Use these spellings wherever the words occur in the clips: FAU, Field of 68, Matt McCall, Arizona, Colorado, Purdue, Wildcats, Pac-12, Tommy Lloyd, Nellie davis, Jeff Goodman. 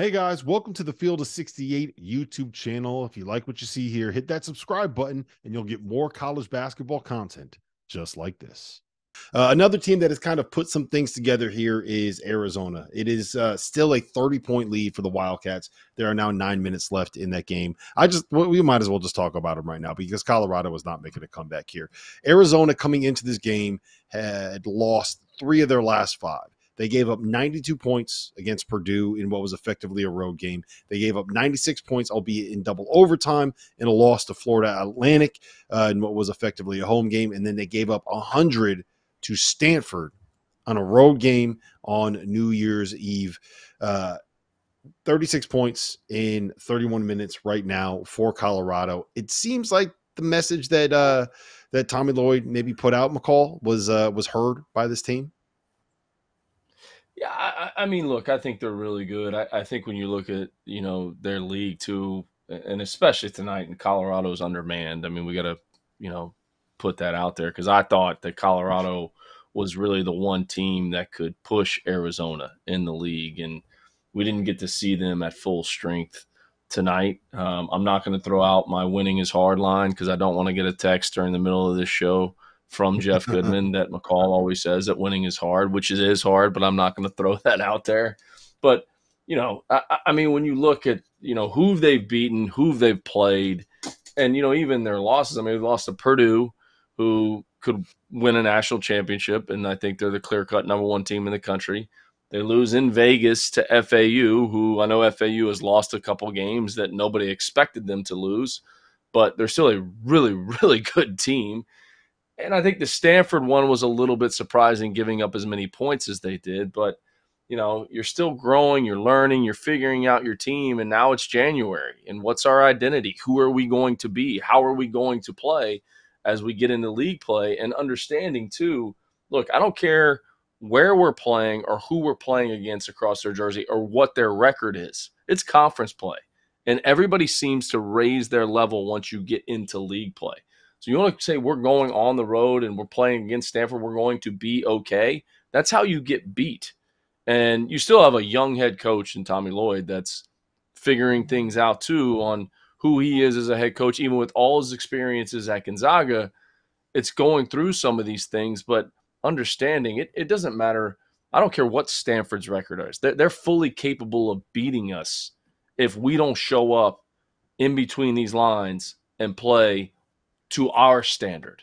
Hey guys, welcome to the Field of 68 YouTube channel. If you like what you see here, hit that subscribe button and you'll get more college basketball content just like this. Another team that has kind of put some things together here is Arizona. It is still a 30-point lead for the Wildcats. There are now 9 minutes left in that game. We might as well just talk about them right now because Colorado is not making a comeback here. Arizona coming into this game had lost 3 of their last 5. They gave up 92 points against Purdue in what was effectively a road game. They gave up 96 points, albeit in double overtime, and a loss to Florida Atlantic in what was effectively a home game. And then they gave up 100 to Stanford on a road game on New Year's Eve. 36 points in 31 minutes right now for Colorado. It seems like the message that that Tommy Lloyd maybe put out, McCall, was heard by this team. Yeah, I mean, look, I think they're really good. I think when you look at, you know, their league too, and especially tonight, and Colorado's undermanned. I mean, we got to, you know, put that out there because I thought that Colorado was really the one team that could push Arizona in the league, and we didn't get to see them at full strength tonight. I'm not going to throw out my winning is hard line because I don't want to get a text during the middle of this show from Jeff Goodman that McCall always says that winning is hard, which it is hard, but I'm not going to throw that out there. But, you know, I mean, when you look at, you know, who they've beaten, who they've played, and, you know, even their losses, I mean, they lost to Purdue, who could win a national championship, and I think they're the clear-cut #1 team in the country. They lose in Vegas to FAU, who I know FAU has lost a couple games that nobody expected them to lose, but they're still a really, really good team. And I think the Stanford one was a little bit surprising, giving up as many points as they did. But, you know, you're still growing, you're learning, you're figuring out your team, and now it's January. And what's our identity? Who are we going to be? How are we going to play as we get into league play? And understanding, too, look, I don't care where we're playing or who we're playing against across their jersey or what their record is. It's conference play. And everybody seems to raise their level once you get into league play. So you want to say we're going on the road and we're playing against Stanford, we're going to be okay. That's how you get beat. And you still have a young head coach in Tommy Lloyd that's figuring things out too on who he is as a head coach, even with all his experiences at Gonzaga. It's going through some of these things, but understanding it doesn't matter. I don't care what Stanford's record is. They're fully capable of beating us if we don't show up in between these lines and play to our standard.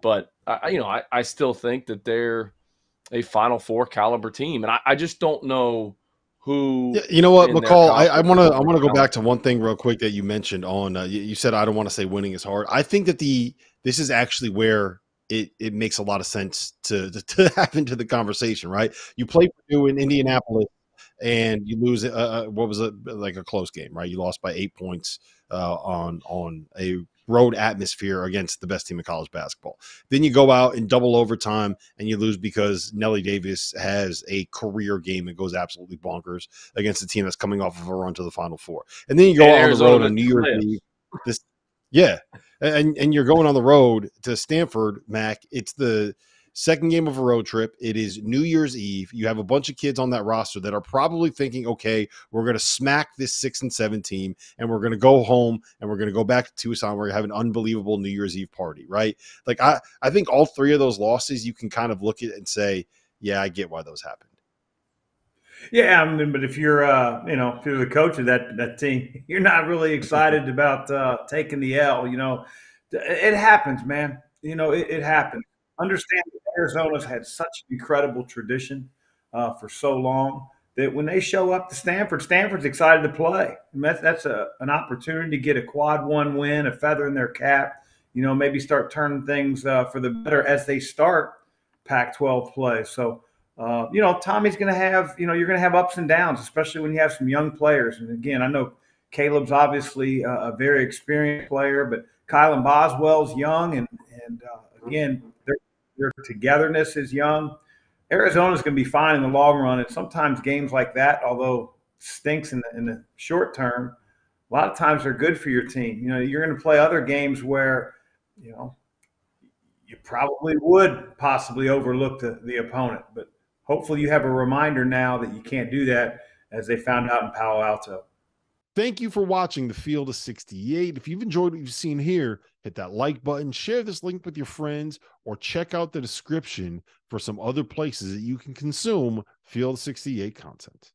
But I still think that they're a Final Four caliber team, and I just don't know who. You know what, McCall? I want to go back to one thing real quick that you mentioned on. You said I don't want to say winning is hard. I think that this is actually where it makes a lot of sense to have into the conversation, right? You play Purdue in Indianapolis, and you lose. What was it, like a close game, right? You lost by 8 points on a road atmosphere against the best team in college basketball. Then you go out in double overtime and you lose because Nellie Davis has a career game and goes absolutely bonkers against a team that's coming off of a run to the Final Four. And then you go on the road on New Year's Eve. Yeah. And you're going on the road to Stanford, Mac. It's the second game of a road trip. It is New Year's Eve. You have a bunch of kids on that roster that are probably thinking, okay, we're going to smack this 6-7 team, and we're going to go home, and we're going to go back to Tucson where you have an unbelievable New Year's Eve party, right? Like I think all 3 of those losses you can kind of look at and say, yeah, I get why those happened. Yeah, I mean, but if you're if you're the coach of that team, you're not really excited about taking the L. You know, it happens, man. You know, it happens. Understand that Arizona's had such an incredible tradition for so long that when they show up to Stanford, Stanford's excited to play. And that's an opportunity to get a quad-1 win, a feather in their cap, you know, maybe start turning things for the better as they start Pac-12 play. So, Tommy's going to have, you're going to have ups and downs, especially when you have some young players. And, again, I know Caleb's obviously a very experienced player, but Kylan Boswell's young, and again, their togetherness is young. Arizona's going to be fine in the long run, and sometimes games like that, although stinks in the short term, a lot of times they're good for your team. You know, you're going to play other games where, you know, you probably would possibly overlook the opponent, but hopefully you have a reminder now that you can't do that as they found out in Palo Alto. Thank you for watching The Field of 68. If you've enjoyed what you've seen here, hit that like button, share this link with your friends, or check out the description for some other places that you can consume Field of 68 content.